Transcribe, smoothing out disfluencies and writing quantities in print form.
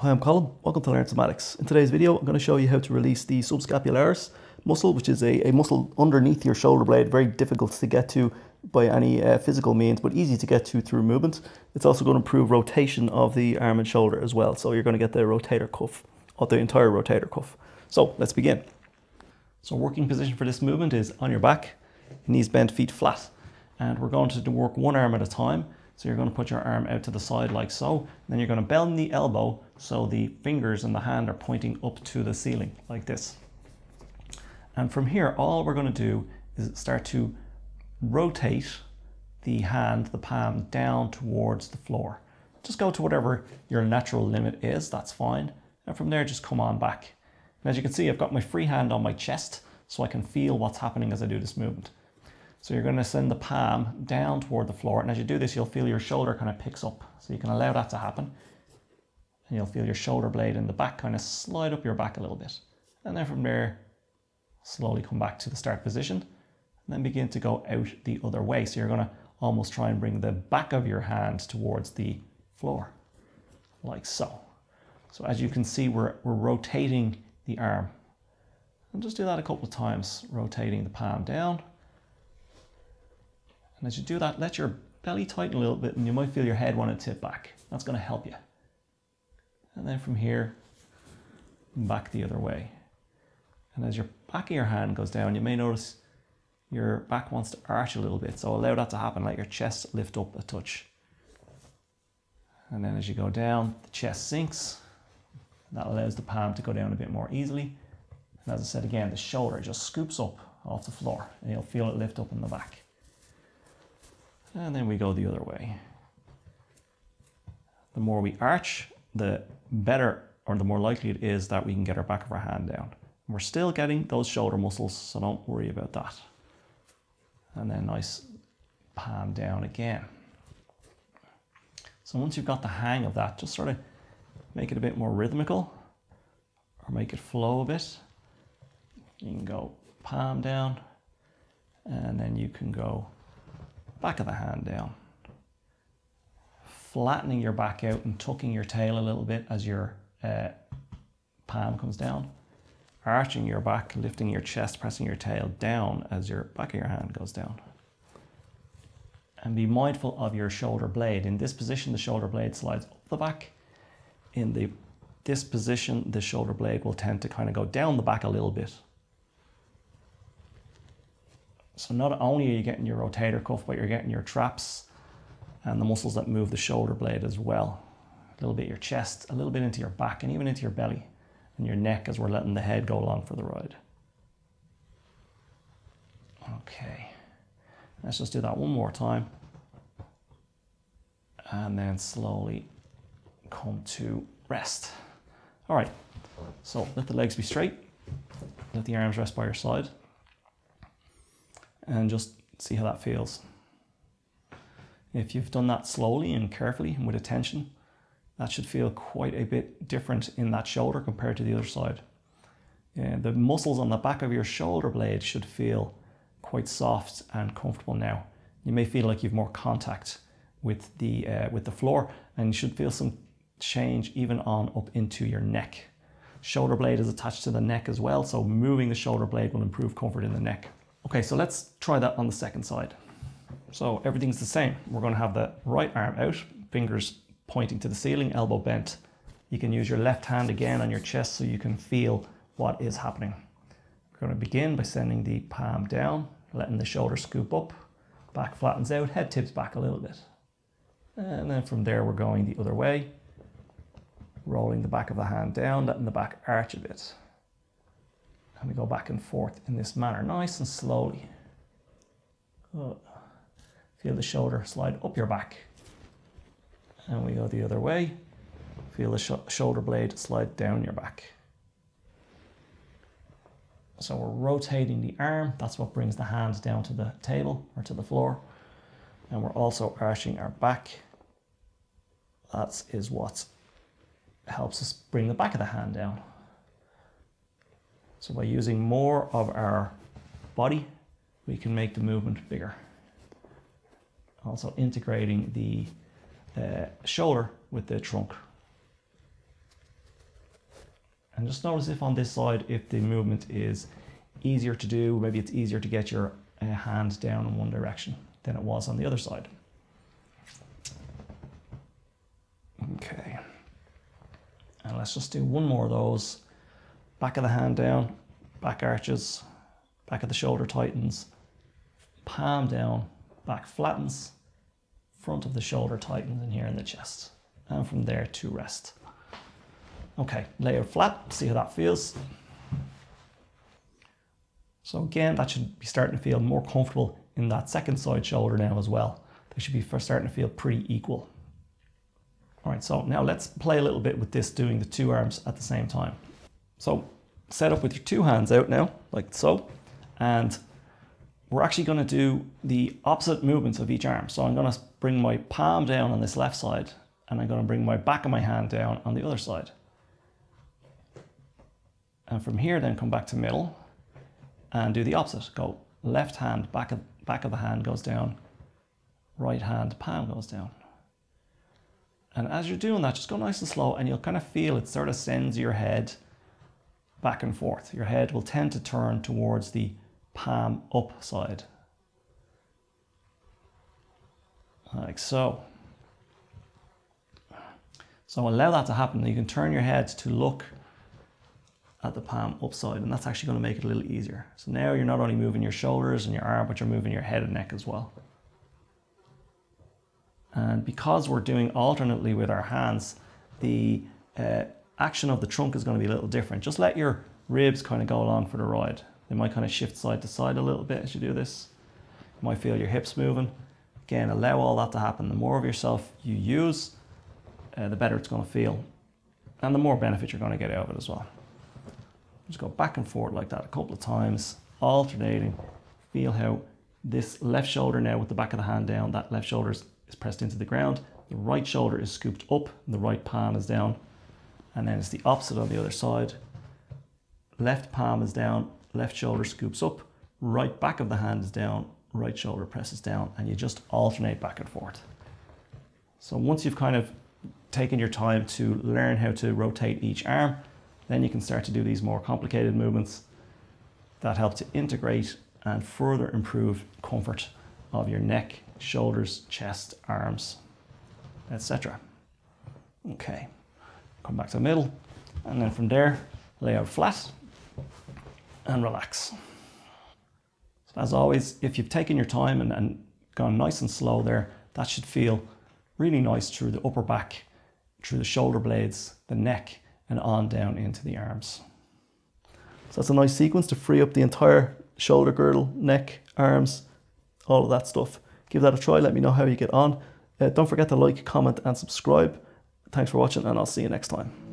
Hi, I'm Colin. Welcome to Learn Somatics. In today's video, I'm going to show you how to release the subscapularis muscle, which is a muscle underneath your shoulder blade, very difficult to get to by any physical means, but easy to get to through movement. It's also going to improve rotation of the arm and shoulder as well. So you're going to get the rotator cuff, or the entire rotator cuff. So let's begin. So working position for this movement is on your back, knees bent, feet flat. And we're going to work one arm at a time. So you're going to put your arm out to the side like so. Then you're going to bend the elbow so the fingers and the hand are pointing up to the ceiling like this. And from here, all we're going to do is start to rotate the hand, the palm, down towards the floor. Just go to whatever your natural limit is, that's fine. And from there, just come on back. And as you can see, I've got my free hand on my chest so I can feel what's happening as I do this movement. So you're going to send the palm down toward the floor, and as you do this, you'll feel your shoulder kind of picks up. So you can allow that to happen, and you'll feel your shoulder blade in the back kind of slide up your back a little bit. And then from there, slowly come back to the start position, and then begin to go out the other way. So you're going to almost try and bring the back of your hand towards the floor, like so. So as you can see, we're rotating the arm. And just do that a couple of times, rotating the palm down. And as you do that, let your belly tighten a little bit, and you might feel your head want to tip back. That's going to help you. And then from here, back the other way. And as your back of your hand goes down, you may notice your back wants to arch a little bit. So allow that to happen. Let your chest lift up a touch. And then as you go down, the chest sinks. That allows the palm to go down a bit more easily. And as I said again, the shoulder just scoops up off the floor, and you'll feel it lift up in the back. And then we go the other way. The more we arch, the better, or the more likely it is that we can get our back of our hand down. And we're still getting those shoulder muscles, so don't worry about that. And then nice palm down again. So once you've got the hang of that, just sort of make it a bit more rhythmical, or make it flow a bit. You can go palm down, and then you can go back of the hand down, flattening your back out and tucking your tail a little bit as your palm comes down, arching your back, lifting your chest, pressing your tail down as your back of your hand goes down. And be mindful of your shoulder blade. In this position, the shoulder blade slides up the back. In this position, the shoulder blade will tend to kind of go down the back a little bit. So not only are you getting your rotator cuff, but you're getting your traps and the muscles that move the shoulder blade as well. A little bit your chest, a little bit into your back, and even into your belly and your neck as we're letting the head go along for the ride. Okay, let's just do that one more time. And then slowly come to rest. All right, so let the legs be straight. Let the arms rest by your side. And just see how that feels. If you've done that slowly and carefully and with attention, that should feel quite a bit different in that shoulder compared to the other side. The muscles on the back of your shoulder blade should feel quite soft and comfortable now. You may feel like you've more contact with the floor, and you should feel some change even on up into your neck. Shoulder blade is attached to the neck as well, so moving the shoulder blade will improve comfort in the neck. Okay, so let's try that on the second side. So everything's the same. We're going to have the right arm out, fingers pointing to the ceiling, elbow bent. You can use your left hand again on your chest so you can feel what is happening. We're going to begin by sending the palm down, letting the shoulder scoop up, back flattens out, head tips back a little bit. And then from there, we're going the other way, rolling the back of the hand down, letting the back arch a bit. And we go back and forth in this manner, nice and slowly. Good. Feel the shoulder slide up your back. And we go the other way. Feel the shoulder blade slide down your back. So we're rotating the arm. That's what brings the hand down to the table or to the floor. And we're also arching our back. That is what helps us bring the back of the hand down. So by using more of our body, we can make the movement bigger. Also integrating the shoulder with the trunk. And just notice if on this side, if the movement is easier to do, maybe it's easier to get your hand down in one direction than it was on the other side. Okay. And let's just do one more of those. Back of the hand down, back arches, back of the shoulder tightens, palm down, back flattens, front of the shoulder tightens in here in the chest. And from there to rest. Okay, lay out flat, see how that feels. So again, that should be starting to feel more comfortable in that second side shoulder now as well. They should be starting to feel pretty equal. All right, so now let's play a little bit with this, doing the two arms at the same time. So set up with your two hands out now, like so, and we're actually going to do the opposite movements of each arm. So I'm going to bring my palm down on this left side, and I'm going to bring my back of my hand down on the other side. And from here then come back to middle and do the opposite. Go left hand, back of the hand goes down, right hand, palm goes down. And as you're doing that, just go nice and slow, and you'll kind of feel it sort of sends your head back and forth. Your head will tend to turn towards the palm up side. Like so. So allow that to happen. You can turn your head to look at the palm up side, and that's actually going to make it a little easier. So now you're not only moving your shoulders and your arm, but you're moving your head and neck as well. And because we're doing alternately with our hands, the action of the trunk is going to be a little different. Just let your ribs kind of go along for the ride. They might kind of shift side to side a little bit as you do this. You might feel your hips moving. Again, allow all that to happen. The more of yourself you use, the better it's going to feel, and the more benefit you're going to get out of it as well. Just go back and forth like that a couple of times, alternating. Feel how this left shoulder now, with the back of the hand down, that left shoulder is pressed into the ground. The right shoulder is scooped up and the right palm is down. And then it's the opposite on the other side. Left palm is down, left shoulder scoops up, right back of the hand is down, right shoulder presses down, and you just alternate back and forth. So once you've kind of taken your time to learn how to rotate each arm, then you can start to do these more complicated movements that help to integrate and further improve comfort of your neck, shoulders, chest, arms, etc. Okay, come back to the middle, and then from there, lay out flat and relax. So as always, if you've taken your time and gone nice and slow there, that should feel really nice through the upper back, through the shoulder blades, the neck, and on down into the arms. So that's a nice sequence to free up the entire shoulder, girdle, neck, arms, all of that stuff. Give that a try, let me know how you get on. Don't forget to like, comment, and subscribe. Thanks for watching, and I'll see you next time.